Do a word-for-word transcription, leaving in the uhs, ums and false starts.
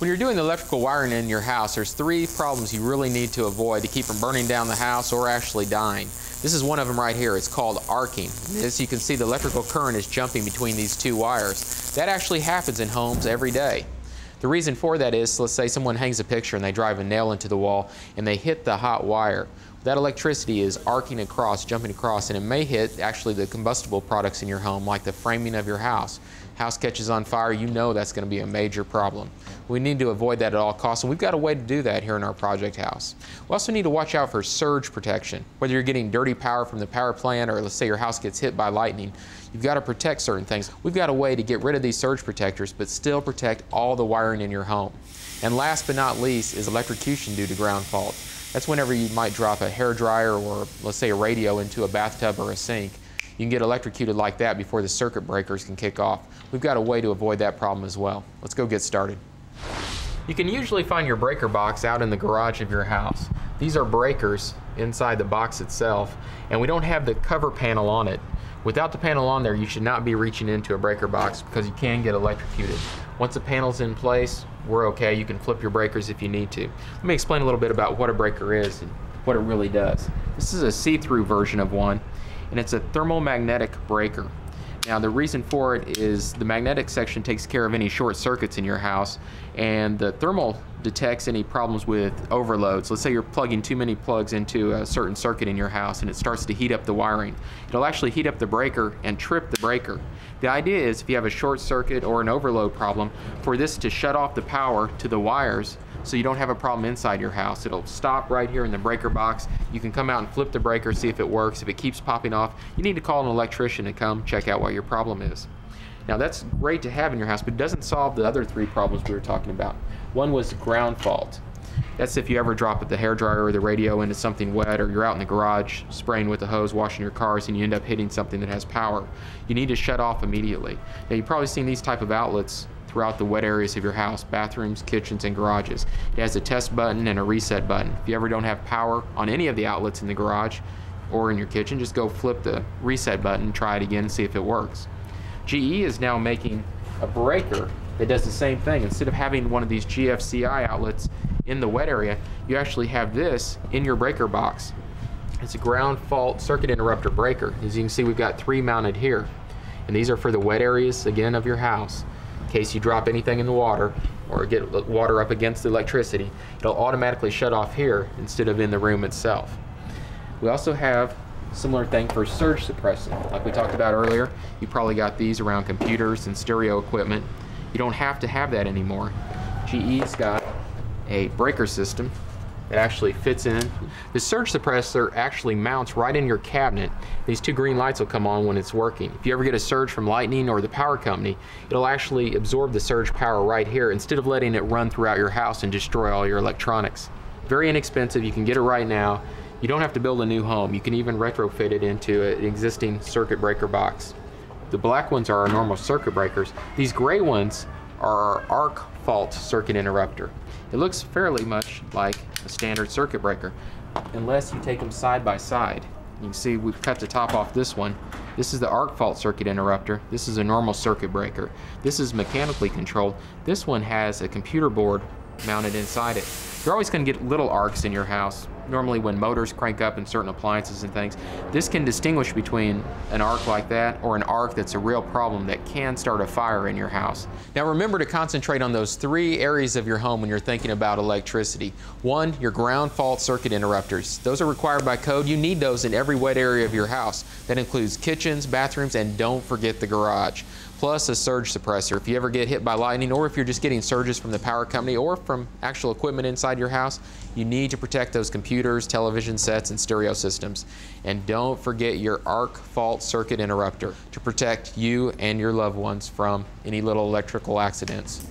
When you're doing the electrical wiring in your house, there's three problems you really need to avoid to keep from burning down the house or actually dying. This is one of them right here. It's called arcing. As you can see, the electrical current is jumping between these two wires. That actually happens in homes every day. The reason for that is, let's say someone hangs a picture and they drive a nail into the wall and they hit the hot wire. That electricity is arcing across, jumping across, and it may hit actually the combustible products in your home, like the framing of your house. House catches on fire, you know that's going to be a major problem. We need to avoid that at all costs, and we've got a way to do that here in our project house. We also need to watch out for surge protection. Whether you're getting dirty power from the power plant, or let's say your house gets hit by lightning, you've got to protect certain things. We've got a way to get rid of these surge protectors, but still protect all the wiring in your home. And last but not least is electrocution due to ground fault. That's whenever you might drop a hairdryer or, let's say, a radio into a bathtub or a sink. You can get electrocuted like that before the circuit breakers can kick off. We've got a way to avoid that problem as well. Let's go get started. You can usually find your breaker box out in the garage of your house. These are breakers inside the box itself, and we don't have the cover panel on it. Without the panel on there, you should not be reaching into a breaker box because you can get electrocuted. Once the panel's in place, we're okay. You can flip your breakers if you need to. Let me explain a little bit about what a breaker is and what it really does. This is a see-through version of one, and it's a thermomagnetic breaker. Now, the reason for it is the magnetic section takes care of any short circuits in your house, and the thermal detects any problems with overloads. Let's say you're plugging too many plugs into a certain circuit in your house and it starts to heat up the wiring. It'll actually heat up the breaker and trip the breaker. The idea is if you have a short circuit or an overload problem, for this to shut off the power to the wires so you don't have a problem inside your house. It'll stop right here in the breaker box. You can come out and flip the breaker, see if it works. If it keeps popping off, you need to call an electrician to come check out what your problem is. Now, that's great to have in your house, but it doesn't solve the other three problems we were talking about. One was ground fault. That's if you ever drop the hairdryer or the radio into something wet, or you're out in the garage spraying with a hose, washing your cars, and you end up hitting something that has power. You need to shut off immediately. Now, you've probably seen these type of outlets throughout the wet areas of your house, bathrooms, kitchens, and garages. It has a test button and a reset button. If you ever don't have power on any of the outlets in the garage or in your kitchen, just go flip the reset button, try it again, and see if it works. G E is now making a breaker that does the same thing. Instead of having one of these G F C I outlets in the wet area, you actually have this in your breaker box. It's a ground fault circuit interrupter breaker. As you can see, we've got three mounted here, and these are for the wet areas, again, of your house. In case you drop anything in the water or get water up against the electricity, it'll automatically shut off here instead of in the room itself. We also have similar thing for surge suppressant. Like we talked about earlier, you probably got these around computers and stereo equipment. You don't have to have that anymore. G E's got a breaker system that actually fits in. The surge suppressor actually mounts right in your cabinet. These two green lights will come on when it's working. If you ever get a surge from lightning or the power company, it'll actually absorb the surge power right here instead of letting it run throughout your house and destroy all your electronics. Very inexpensive. You can get it right now. You don't have to build a new home. You can even retrofit it into an existing circuit breaker box. The black ones are our normal circuit breakers. These gray ones are our arc fault circuit interrupter. It looks fairly much like a standard circuit breaker, unless you take them side by side. You can see we've cut the top off this one. This is the arc fault circuit interrupter. This is a normal circuit breaker. This is mechanically controlled. This one has a computer board mounted inside it. You're always going to get little arcs in your house. Normally when motors crank up in certain appliances and things, this can distinguish between an arc like that or an arc that's a real problem that can start a fire in your house. Now, remember to concentrate on those three areas of your home when you're thinking about electricity. One, your ground fault circuit interrupters. Those are required by code. You need those in every wet area of your house. That includes kitchens, bathrooms, and don't forget the garage. Plus a surge suppressor. If you ever get hit by lightning, or if you're just getting surges from the power company or from actual equipment inside your house, you need to protect those computers, television sets, and stereo systems. And don't forget your arc fault circuit interrupter to protect you and your loved ones from any little electrical accidents.